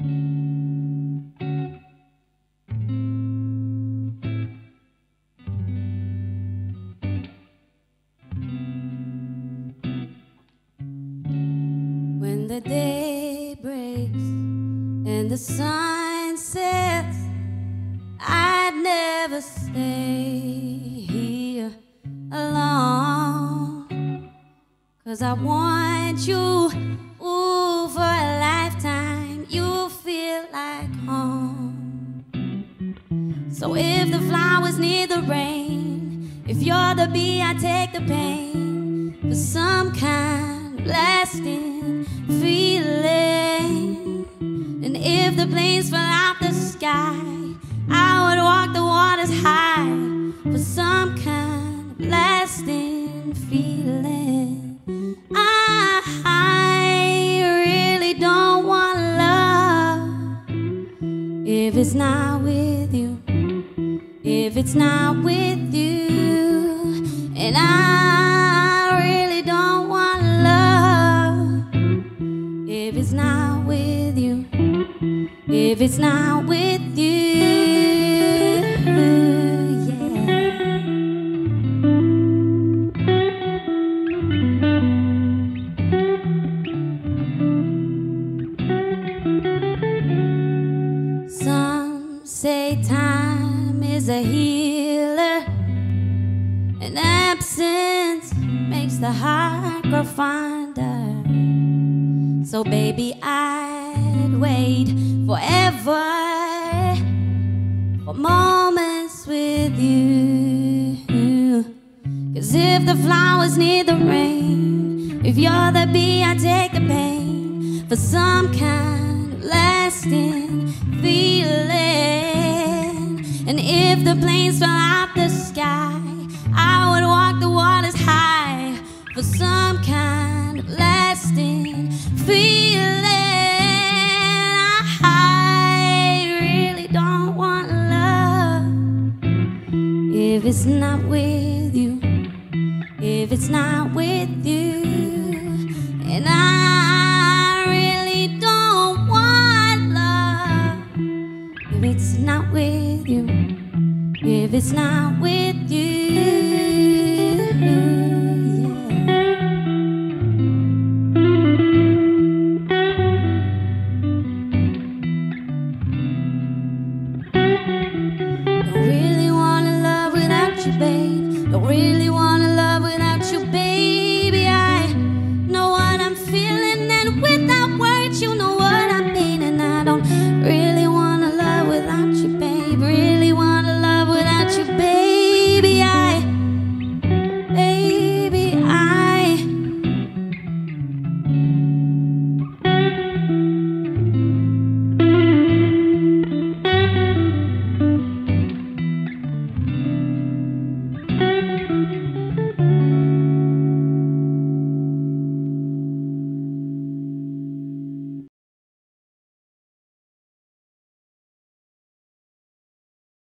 When the day breaks and the sun sets, I'd never stay here alone, 'cause I want you, ooh, for a lifetime. You'll feel like home. So if the flowers need the rain, if you're the bee, I take the pain for some kind of blasting feeling. And if the planes fell out the sky, I would walk the waters high for some kind of lasting feeling. I really don't want love if it's not with you, if it's not with you. And I really don't want if it's not with you, if it's not with you, yeah. Some say time is a healer, and absence makes the heart grow fonder. So baby, I'd wait forever for moments with you. 'Cause if the flowers need the rain, if you're the bee, I take the pain for some kind of lasting feeling. And if the planes fell out the sky, I would walk the waters high for some kind of lasting feeling. I really don't want love if it's not with you, if it's not with you. And I really don't want love if it's not with you, if it's not with you. Babe, don't really want